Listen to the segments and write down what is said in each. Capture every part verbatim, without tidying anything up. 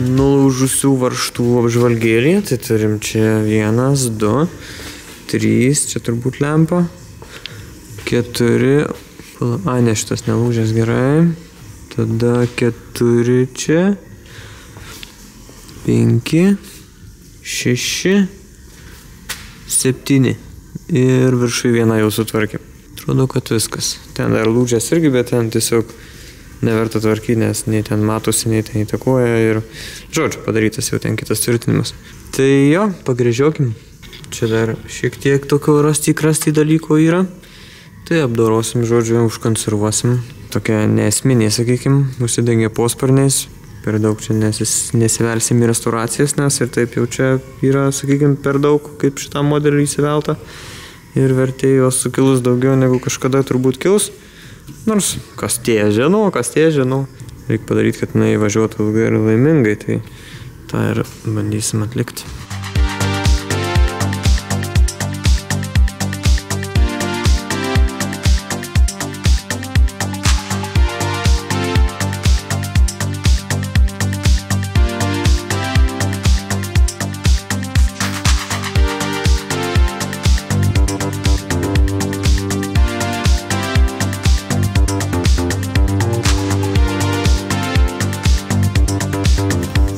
nulūžusių varštų apžvalgėlį. Tai turim čia vienas, du, trys, čia turbūt lempa, keturi, a ne, šitas nelūžęs, gerai, tada keturi čia, penki, šeši, septyni ir viršui vieną jau sutvarkėm. Atrodo, kad viskas. Ten dar lūžęs irgi, bet ten tiesiog neverta tvarkyti, nes nei ten matosi, nei ten įtakoja ir žodžiu, padarytas jau ten kitas tvirtinimas. Tai jo, pagrėžiokim. Čia dar šiek tiek tokio rasti krasti dalyko yra. Tai apdorosim, žodžiu, užkonservuosim. Tokia neesminė, sakykim, užsidengė posparniais. Per daug čia nesivelsim į restauracijas, nes ir taip jau čia yra, sakykim, per daug, kaip šitą modelį įsivelta. Ir vertėjos sukilus daugiau negu kažkada turbūt kils. Nors, kas tie žinau, kas tie žinau. Reikia padaryti, kad jinai važiuotų ilgai ir laimingai, tai tą ir bandysim atlikti.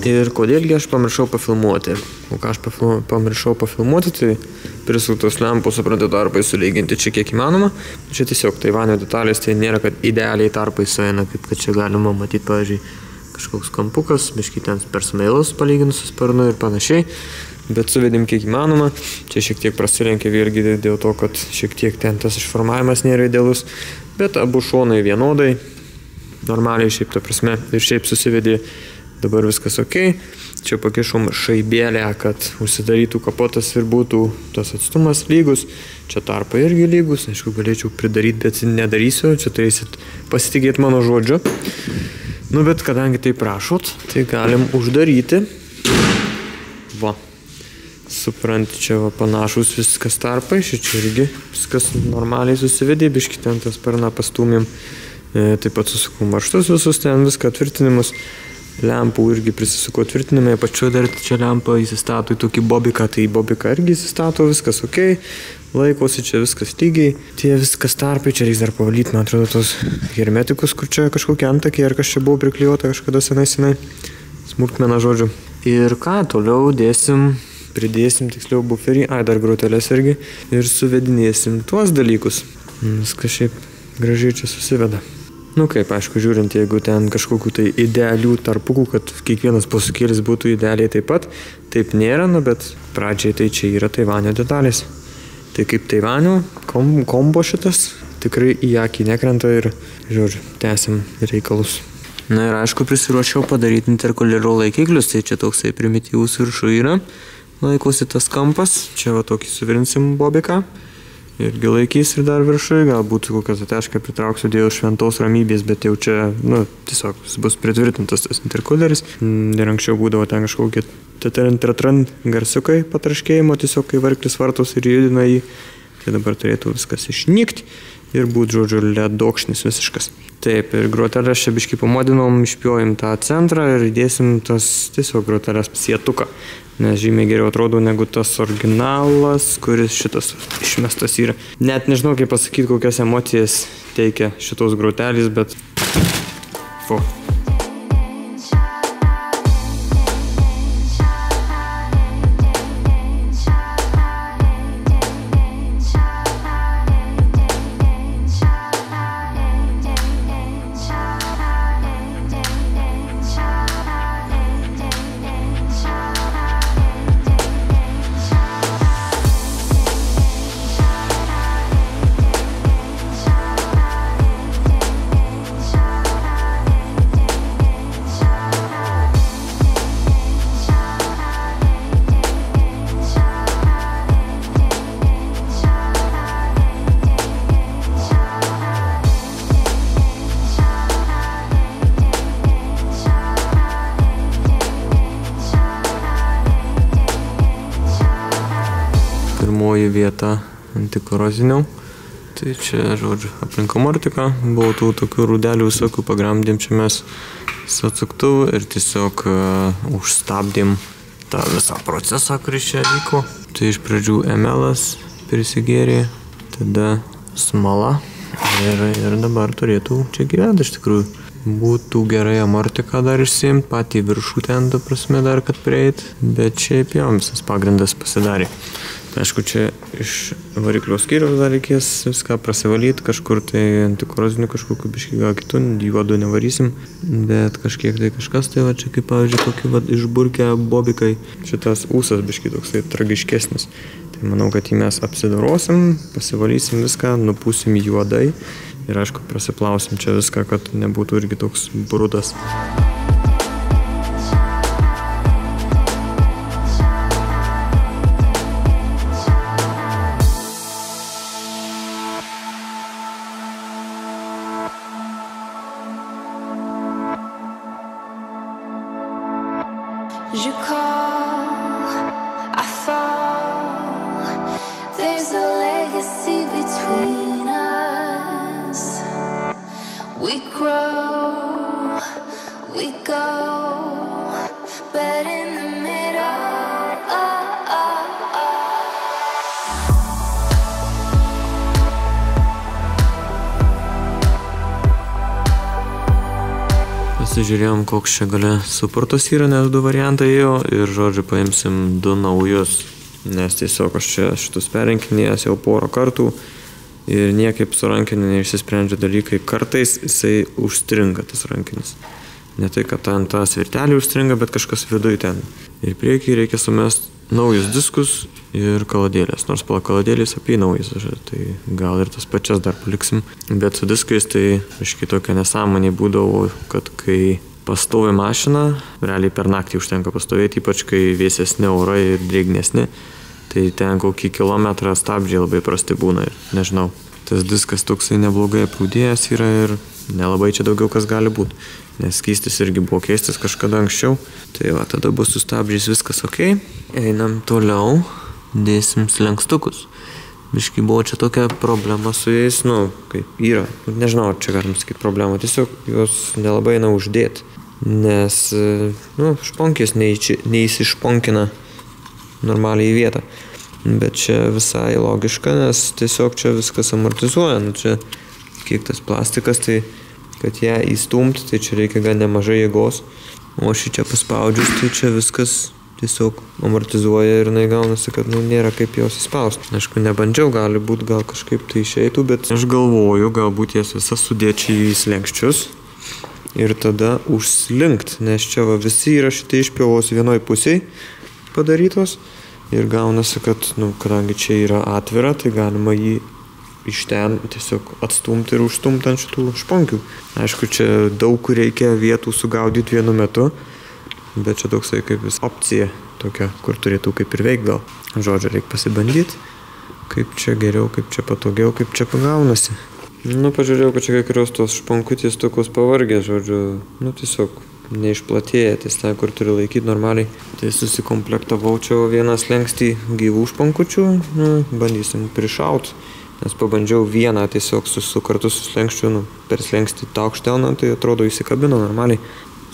Ir kodėlgi aš pamiršau pafilmuoti. O ką aš pamiršau pafilmuoti, tai prisuktos lempos, suprantu, tarpai sulyginti čia kiek įmanoma. Čia tiesiog Taivanio detalės, tai nėra, kad idealiai tarpai sueina, kaip kad čia galima matyti, pavyzdžiui, kažkoks kampukas, biškai ten per smailus palyginus su sparnu ir panašiai. Bet suvedim kiek įmanoma. Čia šiek tiek prasilenkia vėlgi dėl to, kad šiek tiek ten tas išformavimas nėra idealus. Bet abu šonai vienodai, normaliai šiaip ta prasme ir šiaip susivedė. Dabar viskas ok. Čia pakišom šaibėlę, kad užsidarytų kapotas ir būtų tas atstumas lygus. Čia tarpai irgi lygus. Aišku, galėčiau pridaryti, bet nedarysiu. Čia turėsit pasitikėti mano žodžiu. Nu, bet kadangi tai prašot, tai galim uždaryti. Va. Suprant, čia va, panašus viskas tarpai. Šičia irgi viskas normaliai susivedė. Biškį ten tas sparną pastumėm. E, taip pat susukau marštus visus ten, viską tvirtinimus. Lempų irgi prisisuko tvirtinime, apačioje dar čia lempa įsistato į tokį bobiką, tai į bobiką irgi įsistato, viskas ok, laikosi čia viskas lygiai, tie viskas tarpai, čia reiks dar pavalyti, man atrodo, tos hermetikus, kur čia kažkokie antakiai ar kas čia buvo priklijuota kažkada senai senai, smulkmena žodžiu. Ir ką, toliau dėsim, pridėsim tiksliau buferį, ai dar grotelės irgi, ir suvedinėsim tuos dalykus, viskas šiaip gražiai čia susiveda. Nu kaip, aišku, žiūrint, jeigu ten kažkokių tai idealių tarpukų, kad kiekvienas posūkėlis būtų idealiai taip pat, taip nėra, nu, bet pradžiai tai čia yra Taivanio detalės. Tai kaip Taivanio kom, kombo šitas tikrai į akį nekrenta ir, žodžiu, tęsim reikalus. Na ir aišku, prisiruošiau padaryti interkulero laikiklius, tai čia toksai primityvus viršų yra. Laikosi tas kampas, čia va tokį suvirinsim bobiką. Irgi laikys ir dar viršui, galbūt kokią tašką pritrauksiu dėl šventos ramybės, bet jau čia, nu, tiesiog bus pritvirtintas tas interkuleris. Ir anksčiau būdavo ten kažkokie tatran garsiukai patraškėjimo, tiesiog kai varklis vartos ir judina jį. Tai dabar turėtų viskas išnykti ir būti, žodžiu, ledokšnis visiškas. Taip, ir grotelės čia biškai pamodinom, išpjojim tą centrą ir įdėsim tas tiesiog grotelės sietuką. Nes žymiai geriau atrodo negu tas originalas, kuris šitas išmestas yra. Net nežinau, kaip pasakyti, kokias emocijas teikia šitos grotelės, bet... Fo. Pirmoji vieta antikoroziniau, Tai čia, žodžiu, aplinka mortika, buvo tų tokių rūdelių visokių, pagramdėm čia mes su atsuktuvu ir tiesiog uh, užstabdėm tą visą procesą, kuris čia vyko. Tai iš pradžių emelas prisigėrė, tada smala ir, ir dabar turėtų čia gyventi iš tikrųjų. Būtų gerai amortiką dar išsiimti, patį viršų ten, ta prasme, dar kad prieit, bet šiaip jau visas pagrindas pasidarė. Aišku, čia iš variklio skyriaus dar reikės viską prasivalyti, kažkur tai antikorozinių kažkokiu biškį gal kitų, juodų nevarysim, bet kažkiek tai kažkas, tai va čia kaip pavyzdžiui tokį va išburkę bobikai, šitas ūsas biškį toksai tragiškesnis. Tai manau, kad jį mes apsidarosim, pasivalysim viską, nupūsim juodai. Ir aišku, prasiplausim čia viską, kad nebūtų irgi toks brudas. Pasižiūrėjom, koks čia gale suportas yra, nes du variantai jo, ir žodžiu paimsim du naujus, nes tiesiog aš čia šitus perinkinėjęs jau porą kartų ir niekaip su rankiniu neišsisprendžia dalykai, kartais jisai užstringa tas rankinis. Ne tai, kad ten ta svirtelė užstringa, bet kažkas viduj ten. Ir priekį reikia sumest naujus diskus ir kaladėlės, nors pala kaladėlės apie naujus, tai gal ir tas pačias dar paliksim. Bet su diskais tai iškai tokia nesąmonė būdavo, kad kai pastovi mašina, realiai per naktį užtenka pastovėti, ypač kai vėsesni orai ir drėgnesni, tai ten kokį kilometrą stabdžiai labai prasti būna ir nežinau. Tas diskas toksai neblogai aprūdėjęs yra ir nelabai čia daugiau kas gali būti, nes keistis irgi buvo keistis kažkada anksčiau. Tai va, tada bus sustabdžiais viskas ok. Einam toliau, dėsim slenkstukus. Biškai buvo čia tokia problema su jais, nu, kaip yra. Nežinau, ar čia galim sakyti problemą, tiesiog juos nelabai eina uždėti, nes, nu, šponkės neįsišponkina normaliai į vietą. Bet čia visai logiška, nes tiesiog čia viskas amortizuoja. Nu, čia kiek tas plastikas, tai kad ją įstumti, tai čia reikia gan nemažai jėgos. O šį čia paspaudžius, tai čia viskas tiesiog amortizuoja ir jinai gaunasi, kad nu, nėra kaip jos įspausti. Aišku, nebandžiau, gali būti, gal kažkaip tai išeitų, bet aš galvoju, galbūt jas visas sudėti į slenkščius ir tada užslinkt, nes čia va, visi yra šitie išpjovos vienoj pusėj padarytos. Ir gaunasi, kad, nu, kadangi čia yra atvira, tai galima jį iš ten tiesiog atstumti ir užstumti ant šitų šponkių. Aišku, čia daug reikia vietų sugaudyti vienu metu, bet čia toksai kaip vis opcija tokia, kur turėtų kaip ir veikti gal. Žodžiu, reikia pasibandyti, kaip čia geriau, kaip čia patogiau, kaip čia pagaunasi. Nu, pažiūrėjau, kad čia kai kurios tos šponkutės tokios pavargė, žodžiu, nu, tiesiog neišplatėja, ties ten, kur turi laikyti normaliai. Tai susikomplektavau čia vieną slenkstį gyvų špankučių, nu, bandysim prišaut, nes pabandžiau vieną tiesiog su, su kartu su slenkščiu, nu, per slenkstį taukštelną, tai atrodo įsikabino normaliai.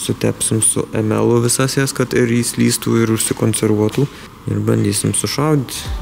Sutepsim su emelu visas jas, kad ir įslystų ir užsikonservuotų ir bandysim sušaudyti.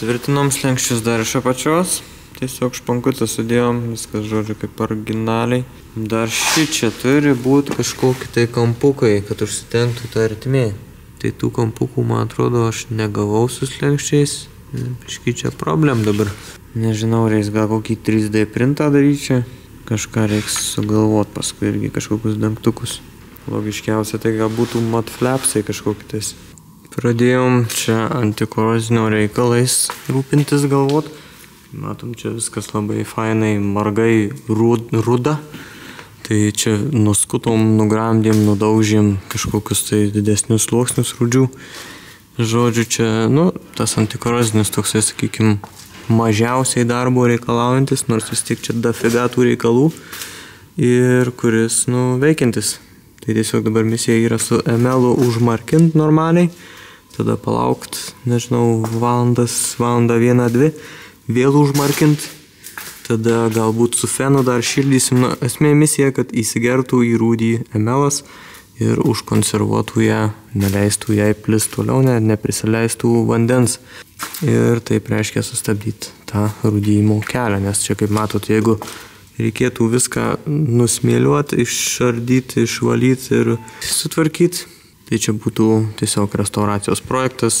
Tvirtinom slenkščius dar iš apačios, tiesiog špankutę sudėjom, viskas žodžiu kaip originaliai. Dar ši čia turi būti kažkokie tai kampukai, kad užsitengtų ta ertmė. Tai tų kampukų, man atrodo, aš negavau su slenkščiais, Piškai čia problem dabar. Nežinau, reiks gal kokį trys D printą daryti čia. Kažką reiks sugalvot paskui irgi kažkokius dangtukus. Logiškiausia tai gal būtų mat flapsai kažkokitais. Pradėjom čia antikorozinio reikalais rūpintis galvot. Matom, čia viskas labai fainai, margai, rūd, ruda. Tai čia nuskutom, nugramdėm, nudaužėm kažkokius tai didesnius sluoksnius rūdžių. Žodžiu, čia, nu, tas antikorozinis toksai, sakykim, mažiausiai darbo reikalaujantis, nors vis tiek čia dafiga tų reikalų. Ir kuris, nu, veikiantis. Tai tiesiog dabar misija yra su emelu užmarkint normaliai, tada palaukt, nežinau, valandas, valandą vieną, dvi, vėl užmarkint, tada galbūt su fenu dar šildysim. Na, esmė misija, kad įsigertų į rūdį emelas ir užkonservuotų ją, neleistų jai plist toliau, ne, neprisileistų vandens. Ir taip reiškia sustabdyti tą rūdėjimo kelią, nes čia kaip matot, jeigu reikėtų viską nusmėliuoti, išardyti, išvalyti ir sutvarkyti. Tai čia būtų tiesiog restauracijos projektas,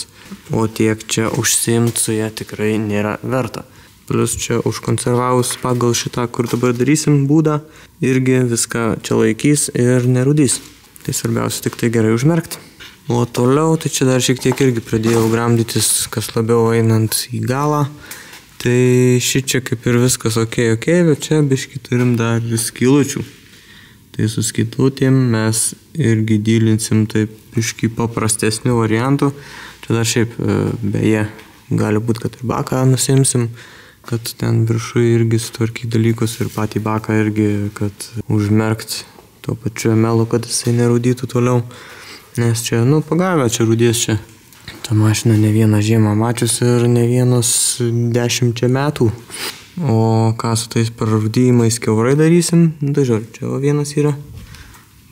o tiek čia užsiimti su ja tikrai nėra verta. Plus čia užkonservavus pagal šitą, kur dabar darysim būdą, irgi viską čia laikys ir nerudys. Tai svarbiausia tik tai gerai užmerkti. O toliau, tai čia dar šiek tiek irgi pradėjau gramdytis, kas labiau einant į galą. Tai ši čia kaip ir viskas ok, ok, bet čia biški turim dar skylučių. Tai su skylutėm mes irgi dylinsim taip biški paprastesnių variantų. Čia dar šiaip, beje, gali būti, kad ir baką nusimsim, kad ten viršui irgi sutvarkyt dalykus ir patį baką irgi, kad užmerkt tuo pačiu emelu, kad jisai nerūdytų toliau. Nes čia, nu, pagavę, čia rūdės čia. Ta mašina ne vieną žiemą mačius ir ne vienos dešimčia metų. O ką su tais prarūdėjimais kiaurai darysim? Tai žiūrėjau, čia vienas yra.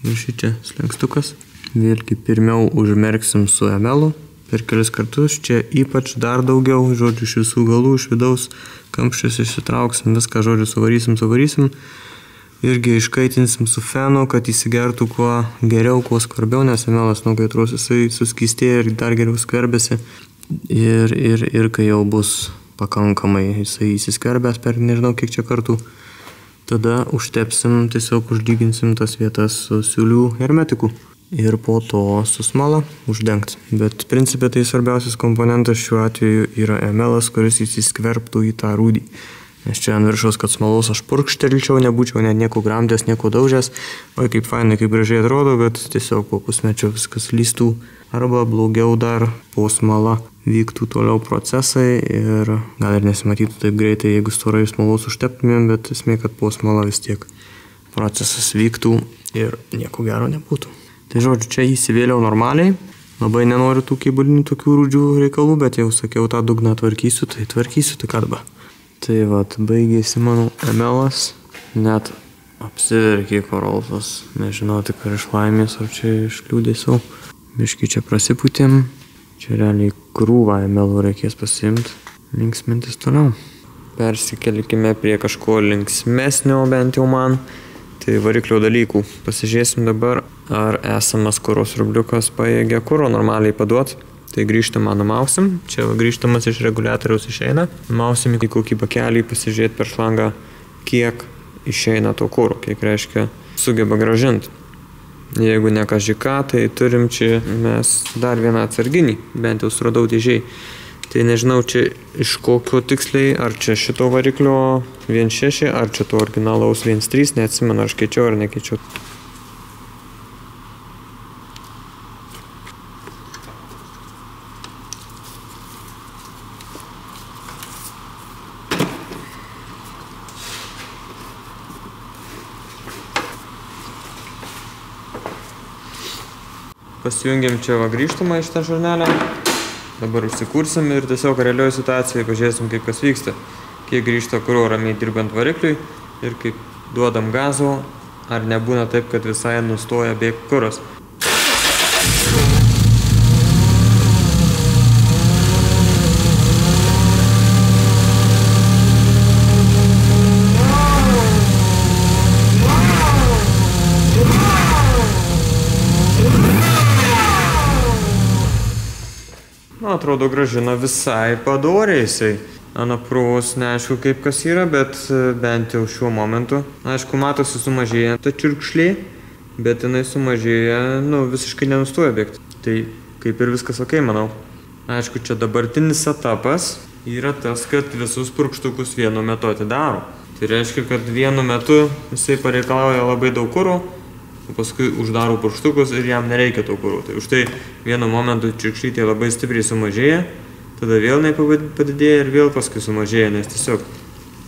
Ir ši čia slenkstukas. Vėlgi pirmiau užmerksim su emelu per kelis kartus. Čia ypač dar daugiau, žodžiu, iš visų galų, iš vidaus kamščius išsitrauksim, viską, žodžiu, suvarysim, suvarysim. Irgi iškaitinsim su fenu, kad įsigertų kuo geriau, kuo skarbiau, nes emelas, nu, kai atrus, jisai suskystėja ir dar geriau skverbėsi. Ir, ir, ir kai jau bus pakankamai jisai įsiskverbęs per nežinau kiek čia kartų, tada užtepsim, tiesiog užlyginsim tas vietas su siūlių hermetiku. Ir po to su smala uždengti. Bet principė tai svarbiausias komponentas šiuo atveju yra emelas, kuris įsiskverbtų į tą rūdį. Nes čia ant viršaus, kad smalos aš purkštelčiau, nebūčiau net nieko gramdęs, nieko daužęs. Oi, kaip fainai, kaip gražiai atrodo, bet tiesiog po pusmečio viskas lystų. Arba blogiau dar po smalą vyktų toliau procesai ir gal ir nesimatytų taip greitai, jeigu storai smalos užteptumėm, bet esmė, kad po smalą vis tiek procesas vyktų ir nieko gero nebūtų. Tai žodžiu, čia įsivėliau normaliai. Labai nenoriu tų keibalinių tokių rūdžių reikalų, bet jau sakiau, tą dugną tvarkysiu, tai tvarkysiu, tai arba. Tai vat, baigėsi, manau, emelas, net apsiverkė Corrolsas, nežinau tik ar iš laimės, ar čia iš liūdėsiu. Biški čia prasiputėm, čia realiai krūvą emelų reikės pasiimti, linksmintis toliau. Persikelikime prie kažko linksmesnio, bent jau man, tai variklio dalykų. Pasižiūrėsim dabar, ar esamas kuros rubliukas pajėgia kuro normaliai paduoti. Tai grįžtamą numausim, čia grįžtamas iš reguliatoriaus išeina. Mausim į kokį bakelį pasižiūrėti per šlangą, kiek išeina to kuro, kiek reiškia sugeba grąžinti. Jeigu ne kažką, tai turim čia mes dar vieną atsarginį, bent jau suradau dėžiai. Tai nežinau čia iš kokio tiksliai, ar čia šito variklio vienas šeši, ar čia to originalaus vienas trys, neatsimenu, ar aš keičiau ar nekeičiau. Pasijungiam čia va grįžtumą iš tą žurnalę, dabar užsikursim ir tiesiog realioj situacijai pažiūrėsim, kaip kas vyksta. Kiek grįžta kuro ramiai dirbant varikliui ir kaip duodam gazo, ar nebūna taip, kad visai nustoja bėgti kuras. Na, atrodo, grąžina visai padoriai jisai. Anaprovos neaišku, kaip kas yra, bet bent jau šiuo momentu. Aišku, matosi sumažėja ta čiurkšlė, bet jinai sumažėja, nu, visiškai nenustoja bėgti. Tai kaip ir viskas ok, manau. Aišku, čia dabartinis etapas yra tas, kad visus purkštukus vienu metu atidaro. Tai reiškia, kad vienu metu jisai pareikalauja labai daug kuro, paskui uždaro purkštukus ir jam nereikia to kuro. Tai už tai vienu momentu čiurkšlytė labai stipriai sumažėja, tada vėl nepadidėja ir vėl paskui sumažėja, nes tiesiog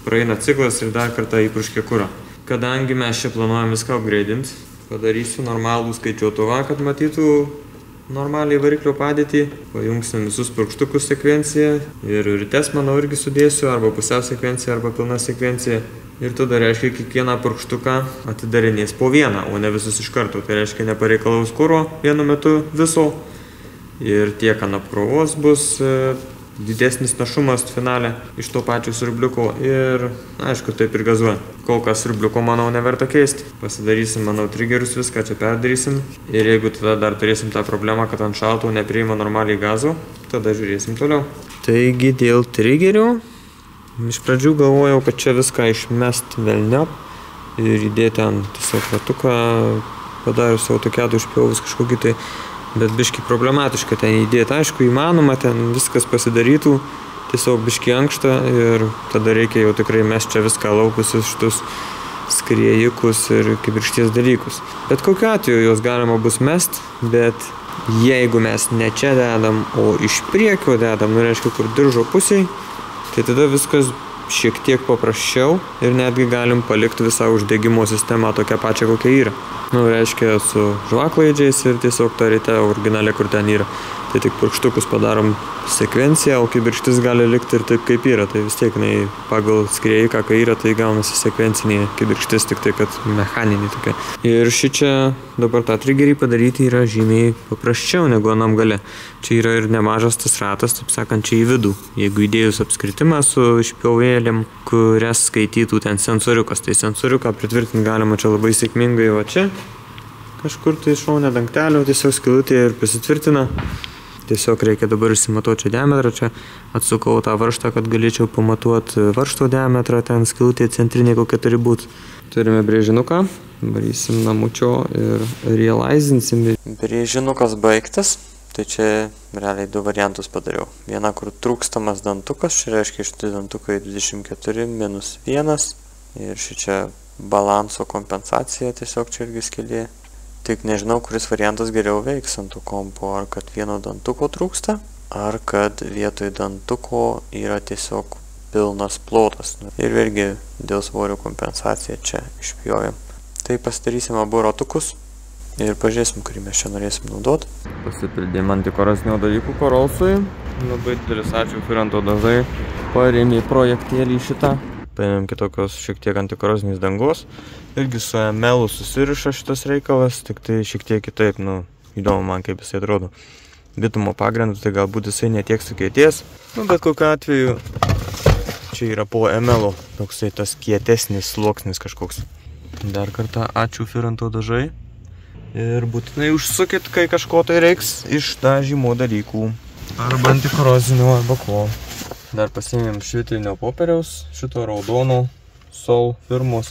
praeina ciklas ir dar kartą įpurškia kurą. Kadangi mes čia planuojam viską upgraidinti, padarysiu normalų skaičiuotuvą, kad matytų normaliai variklio padėtį, pajungsim visus purkštukus sekvenciją ir rytes, manau, irgi sudėsiu, arba pusiau sekvenciją, arba pilna sekvencija. Ir tada reiškia, kiekvieną purkštuką atidarinės po vieną, o ne visus iš karto. Tai reiškia, nepareikalaus kuro vienu metu viso. Ir tiek ant apkrovos bus didesnis našumas finale iš to pačių siurbliuko. Ir, aišku, taip ir gazuojant. Kol kas siurbliuko, manau, neverta keisti. Pasidarysim, manau, trigerius viską, čia perdarysim. Ir jeigu tada dar turėsim tą problemą, kad ant šalto nepriima normaliai gazo, tada žiūrėsim toliau. Taigi dėl trigerių. Iš pradžių galvojau, kad čia viską išmest velniop ir įdėti ant tiesiog ratuką, padarius autokėdų išpjovus kažkokį tai, bet biški problematiška ten įdėti. Aišku, įmanoma, ten viskas pasidarytų, tiesiog biški ankšta ir tada reikia jau tikrai mest čia viską laukus iš šitus skriejikus ir kibirkšties dalykus. Bet kokiu atveju jos galima bus mest, bet jeigu mes ne čia dedam, o iš priekio dedam, nu reiškia, kur diržo pusiai, tai tada viskas šiek tiek paprasčiau ir netgi galim palikti visą uždegimo sistemą tokią pačią, kokia yra. Nu, reiškia, su žvaklaidžiais ir tiesiog tą ryte originalė, kur ten yra. Tai tik purkštukus padarom sekvenciją, o kibirkštis gali likti ir taip, kaip yra. Tai vis tiek, nei, pagal skriejiką, kai yra, tai gaunasi sekvencinė kibirkštis, tik tai, kad mechaninė tokia. Ir ši čia dabar tą trigerį padaryti yra žymiai paprasčiau negu anam gale. Čia yra ir nemažas tas ratas, taip sakant, čia į vidų. Jeigu įdėjus apskritimą su išpjauvėlėm, kurias skaitytų ten sensoriukas, tai sensoriuką pritvirtinti galima čia labai sėkmingai, va čia. Kažkur tai šaunę dangtelio, tiesiog skilutėje ir pasitvirtina. Tiesiog reikia dabar išsimatuoti čia diametrą, čia atsukau tą varžtą, kad galėčiau pamatuoti varžto diametrą, ten skilutė centrinė kokia turi būti. Turime brėžinuką, varysim namučio ir realizinsim. Brėžinukas baigtas, tai čia realiai du variantus padariau. Viena, kur trūkstamas dantukas, čia reiškia iš tai dantukai dvidešimt keturi minus vienas ir ši čia balanso kompensacija tiesiog čia irgi skilė. Tik nežinau, kuris variantas geriau veiks ant tų kompo, ar kad vieno dantuko trūksta, ar kad vietoj dantuko yra tiesiog pilnas plotas. Ir vėlgi dėl svorio kompensaciją čia išpjojam. Tai pasidarysim abu ratukus ir pažiūrėsim, kurį mes čia norėsim naudoti. Pasipildėm antikorozinių dalykų Corrolsui. Labai didelis ačiū Firanto dažai. Parėmė projektėlį šitą. Paėmėm kitokios šiek tiek antikorozinės dangos. Irgi su melu susiriša šitas reikalas, tik tai šiek tiek kitaip, nu, įdomu man, kaip jisai atrodo. Bitumo pagrindu, tai galbūt jisai netiek sukietės. Nu, bet kokiu atveju, čia yra po melu toksai tas kietesnis sluoksnis kažkoks. Dar kartą ačiū Firanto dažai. Ir būtinai užsukit, kai kažko tai reiks iš dažymo dalykų. Arba antikorozinių, arba ko. Dar pasiėmėm švitrinio popieriaus, šito raudono Sol firmos,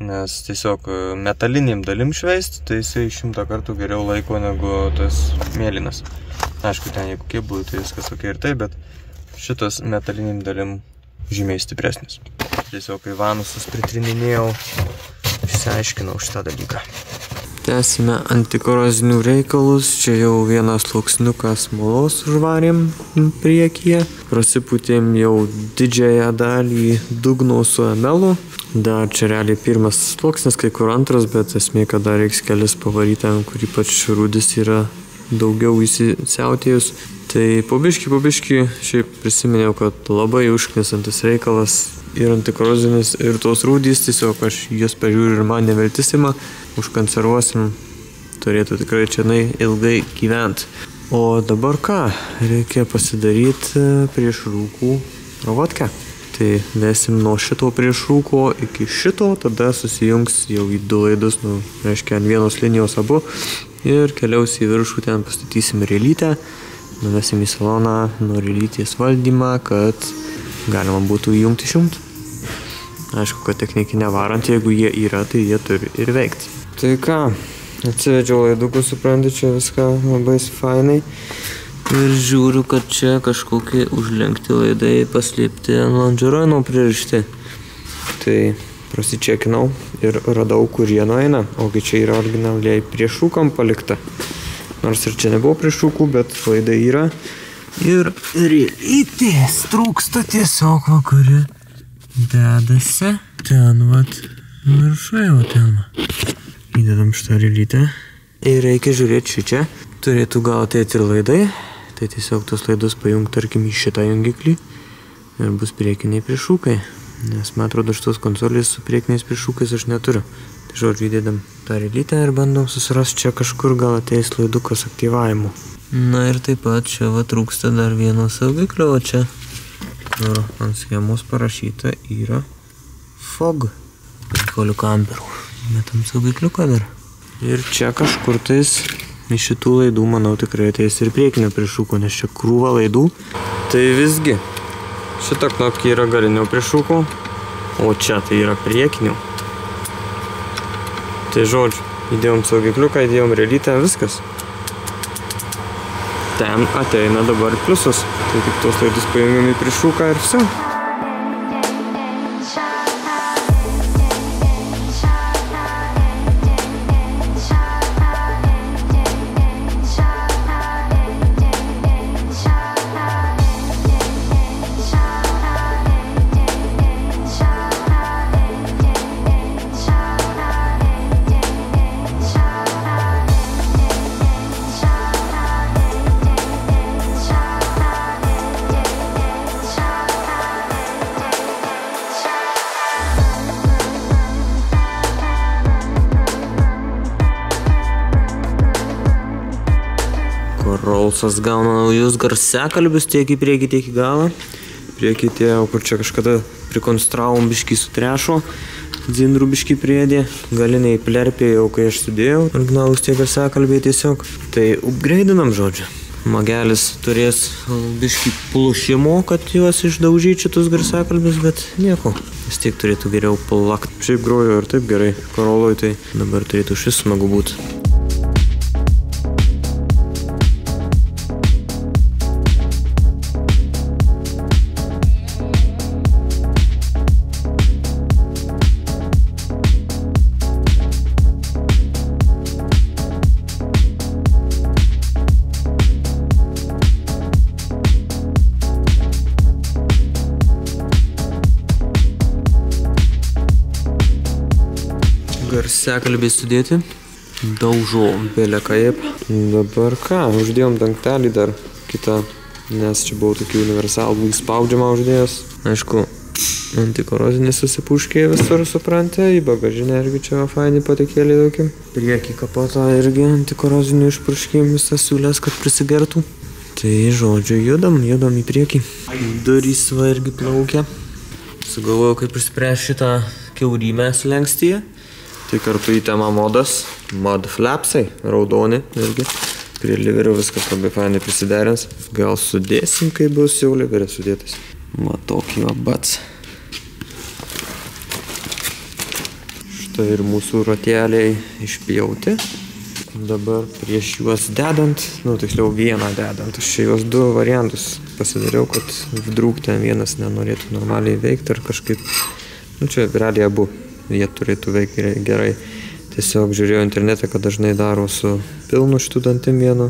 nes tiesiog metaliniam dalim šveisti, tai jisai šimtą kartų geriau laiko negu tas mėlynas. Aišku, ten jeigu kėblui, tai viskas ok ir tai, bet šitas metaliniam dalim žymiai stipresnis. Tiesiog kai vanusus pritrininėjau, išsiaiškinau šitą dalyką. Tęsime antikorozinių reikalus, čia jau vienas sluoksniukas molos užvarėm priekyje. Prasiputėm jau didžiąją dalį dugno su emelu. Dar čia realiai pirmas sluoksnis, kai kur antras, bet esmė, kad dar reiks kelis pavarytam, kur ypač rūdis yra daugiau įsisiautėjus. Tai po biškį, po biškį, šiaip prisiminiau, kad labai užknisantis reikalas. Ir antikorozinis, ir tos rūdys, tiesiog aš jas pažiūriu ir man neveltisima, užkonservuosim, turėtų tikrai čia ilgai gyvent. O dabar ką, reikia pasidaryti prieš rūkų rovatkę. Tai vesim nuo šito prieš rūko iki šito, tada susijungs jau į du laidus, nu, reiškia, ant vienos linijos abu, ir keliaus į viršų, ten pastatysim rėlytę. nuvesim į saloną nuorylyties valdymą, kad galima būtų įjungti šimtą. Aišku, kad technikai nevarant, jeigu jie yra, tai jie turi ir veikti. Tai ką, atsivedžiau laidukus, supranti, čia viską labai fainai. Ir žiūriu, kad čia kažkokie užlenkti laidai paslėpti ant landžerojų pririšti. Tai prasičekinau ir radau, kur jie nueina. Ogi čia yra originaliai prie šūkam palikta. Nors ir čia nebuvo prie šūkų, bet laidai yra. Ir rylytės trūksta tiesiog, va, kuri dedasi ten, va, viršai, va, ten, va. Įdedam šitą rylytę. Ir reikia žiūrėti šį čia. Turėtų gauti ir laidai, tai tiesiog tos laidus pajungt, tarkim, į šitą jungiklį ir bus priekiniai priešūkai, nes man atrodo šitos konsolės su priekiniais priešūkais aš neturiu. Tai žodžiu, įdėdam tą rylytę ir bandom susirasti čia kažkur, gal ateis laidukas aktyvavimu. Na ir taip pat čia va trūksta dar vieno saugiklio, o čia o, ant schemos parašyta yra F O G penkiolika amperų. Metam saugikliuką dar. Ir čia kažkur tais iš šitų laidų, manau, tikrai ateis ir priekinio priešūko, nes čia krūva laidų. Tai visgi, šita knopkė yra galinio priešūko, o čia tai yra priekinio. Tai žodžiu, įdėjom saugikliuką, įdėjom rylytę, viskas. Ten ateina dabar pliusas, tai tik tos laidus paėmėm į priešūką ir visą. Corrolsas gauna naujus garsiakalbius tiek į priekį, tiek į galą. Priekį tie, kur čia kažkada prikonstravom, biškį sutrešo, dzindrų biškį priedė, galiniai plerpė jau, kai aš sudėjau. Originalus tie garsiakalbiai tiesiog. Tai upgraidinam, žodžiu. Magelis turės biškį plušimo, kad juos išdaužyti šitus garsiakalbius, bet nieko. Vis tiek turėtų geriau plakt. Šiaip grojo ir taip gerai Corrolsui, tai dabar turėtų šis smagu būti. Garsiakalbiai sudėti, daužo belė kaip. Dabar ką, uždėjom dangtelį dar kitą, nes čia buvo tokių universalų spaudžiamą uždėjęs. Aišku, antikorozinės susipūškė visur, suprantė, į bagažinę irgi čia fainį patikėlį tokį. Priekį kapotą irgi antikorozinių išpurškėjom visas siūlės, kad prisigertų. Tai žodžiu, judam, judam į priekį. Durys va irgi plaukia. Sugalvojau, kaip išspręs šitą kiaurymę slenkstyje. Tai kartu į temą modas, mod flapsai, raudoni irgi. Prie liverio viskas labai fainai prisiderins. Gal sudėsim, kai bus jau liverio sudėtas. Va tokį va bats. Štai ir mūsų rateliai išpjauti. Dabar prieš juos dedant, nu tiksliau vieną dedant, aš čia juos du variantus pasidariau, kad vdrūk ten vienas nenorėtų normaliai veikti ar kažkaip, nu čia realiai abu. Jie turėtų veikti gerai. Tiesiog žiūrėjau internete, kad dažnai daro su pilnu šitų dantim vienu,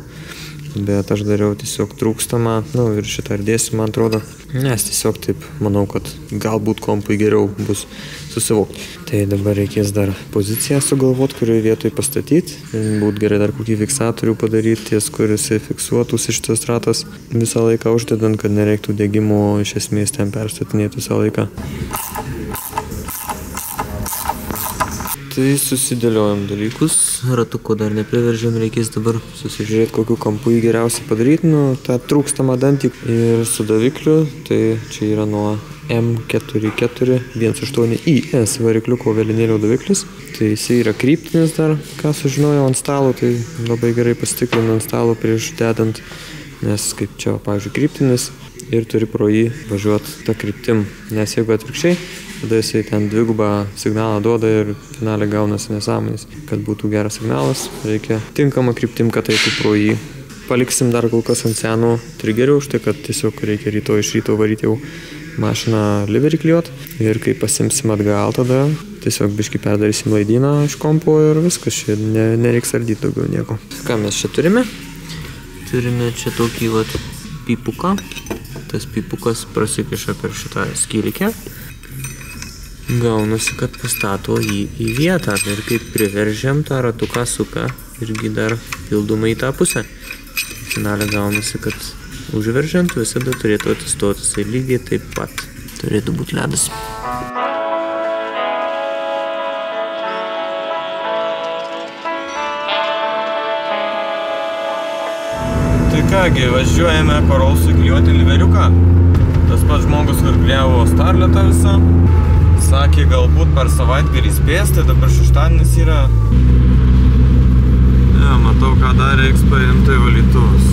bet aš dariau tiesiog trūkstamą, nu ir šitą ardėsiu, man atrodo, nes tiesiog taip manau, kad galbūt kompui geriau bus susivokti. Tai dabar reikės dar poziciją sugalvoti, kurioje vietoj pastatyti, būtų gerai dar kokį fiksatorių padaryti, ties kuris fiksuotųsi šitas ratas visą laiką uždedant, kad nereiktų degimo iš esmės ten perstatinėti visą laiką. Tai susidėliojom dalykus, ratuko dar nepriveržėm, reikės dabar susižiūrėti, kokiu kampu jį geriausiai padaryti, nu, tą trūkstamą dantį. Ir su davikliu, tai čia yra nuo M keturi keturi aštuoni I S varikliuko velinėlio daviklis. Tai jis yra kryptinis dar, ką sužinojau ant stalo, tai labai gerai pasitikrinu ant stalo prieš dedant nes kaip čia, pavyzdžiui, kryptinis ir turi pro jį važiuoti tą kryptim. Nes jeigu atvirkščiai, tada jisai ten dvigubą signalą duoda ir finaliai gaunasi nesąmonės. Kad būtų geras signalas, reikia tinkamą kryptim, kad eitų pro jį. Paliksim dar kol kas ant senų trigerių, už tai, kad tiesiog reikia ryto iš ryto varyti jau mašiną liverį klijuot. Ir kai pasimsim atgal, tada tiesiog biškį perdarysim laidyną iš kompo ir viskas, čia ne, nereiks ardyti daugiau nieko. Ką mes čia turime? Turime čia tokį vat pipuką. Tas pipukas prasikiša per šitą skyrikę. Gaunasi, kad pastato jį į vietą. Ir kaip priveržiam, tą ratuką suka irgi dar pildomai į tą pusę. Finalė gaunasi, kad užveržiant visada turėtų atsistoti jisai lygiai taip pat. Turėtų būti ledas. Tai kągi, važiuojame Corrolsui klijuoti liveriuką. Tas pats žmogus, kur klijavo Starletą visą, sakė, galbūt per savaitgalį spės, tai dabar šeštadienis yra. Ja, matau, ką dar reiks paimti valytuvus.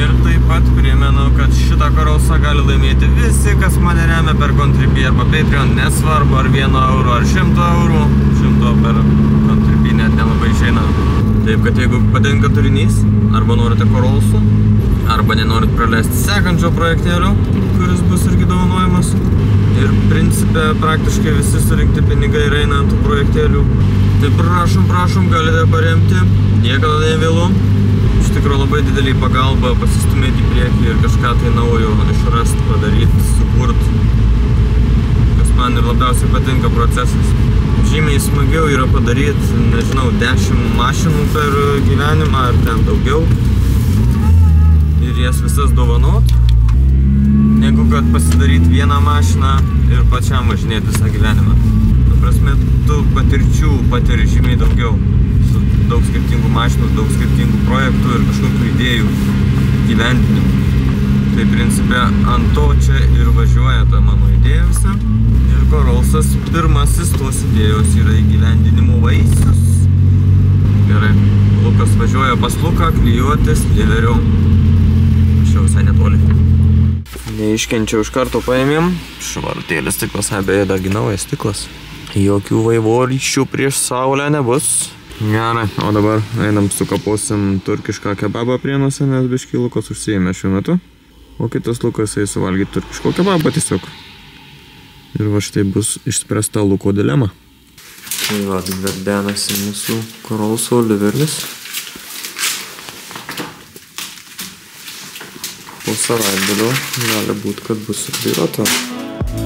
Ir taip pat primenu, kad šitą Corrolsą gali laimėti visi, kas mane remia per Contribee arba Patreon, nesvarbu ar vieno euro ar šimto eurų. Šimto per Contribee net nelabai išeina. Taip kad jeigu patinka turinys, arba norite Corrolsų, arba nenorit praleisti sekančio projektėlio, kuris bus irgi dovanojamas. Ir principe praktiškai visi surinkti pinigai ir eina tų projektėlių. Tai prašom, prašom, galite paremti, niekada nevėlu. Iš tikrųjų labai didelį pagalbą pasistumėti į priekį ir kažką tai naujo išrasti, padaryti, sukurti. Kas man ir labiausiai patinka procesas. Žymiai smagiau yra padaryti, nežinau, dešimt mašinų per gyvenimą ar ten daugiau. Ir jas visas dovanot, negu kad pasidaryti vieną mašiną ir pačiam važinėti visą gyvenimą. Ta prasme, tu patirčių patiri žymiai daugiau. Su daug skirtingų mašinų, daug skirtingų projektų ir kažkokių idėjų gyvendinimų. Tai principe ant to čia ir važiuoja ta mano idėja visa. Ir Corrolsas pirmasis tos idėjos yra įgyvendinimo vaisius. Gerai, Lukas važiuoja pas Luką klijuotis liveriu. Visai netoli. Neiškenčiau, iš karto paėmėm. Švartėlis stiklas, abeje, dargi naujas stiklas. Jokių vaivorykščių prieš saulę nebus. Gerai, o dabar einam sukaposim turkišką kebabą Prienuose, nes biškį Lukas užsiėmė šiuo metu. O kitas Lukas jis suvalgyti turkiško kebabą tiesiog. Ir va štai bus išspręsta Luko dilema. Tai va, verdenasi mūsų Corrolso liverlis. Po savaitgalio gali būti, kad bus apdairuota.